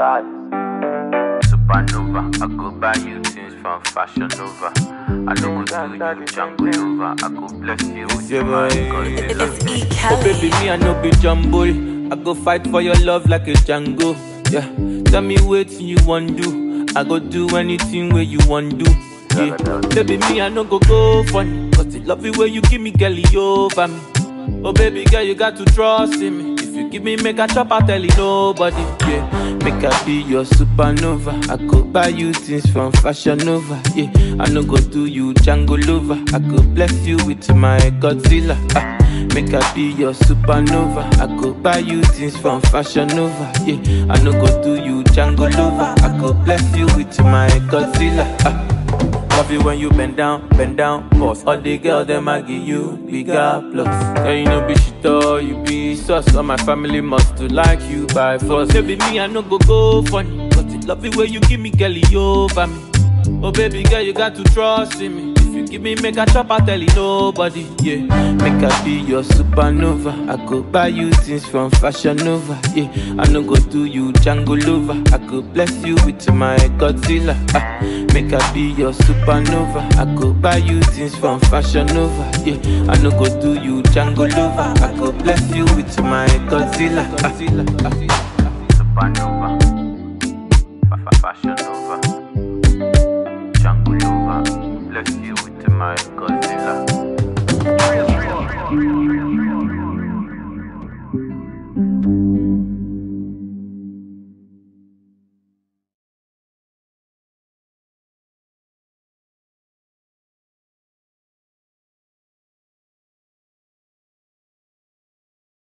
God. Supernova, I go buy you things from Fashion Nova. I don't go do you Django Nova. I go bless you with your mind. Oh baby, me I no be jumble. I go fight for your love like a Django. Yeah, tell me what you want do. I go do anything where you want do. Yeah, baby, me I no go funny. Cause the love you where you give me, girl, you over me. Oh baby girl, you got to trust in me. If you give me make a chop, I tell you nobody. Yeah, make I be your supernova. I go buy you things from Fashion Nova. Yeah, I no go do you Django Lover. I go bless you with my Godzilla. Make I be your supernova. I go buy you things from Fashion Nova. Yeah, I no go do you Django Lover. I go bless you with my Godzilla. Love you when you bend down, boss. All the girls them I give you bigger plus. Yeah, you know be shit or you be sus. All my family must do like you by force. Baby, me I no go funny. Cause the love you when you give me, girl, you over me. Oh baby girl, you got to trust in me. If you give me make a chop, I tell you nobody. Yeah, make I be your supernova. I go buy you things from Fashion Nova. Yeah, I no go do you Django Lover. I go bless you with my Godzilla. Make I be your supernova. I go buy you things from Fashion Nova. Yeah, I no go do you Django Lover. I go bless you with my Godzilla. Supernova, Fashion Nova, Django Lover, bless you with my Godzilla.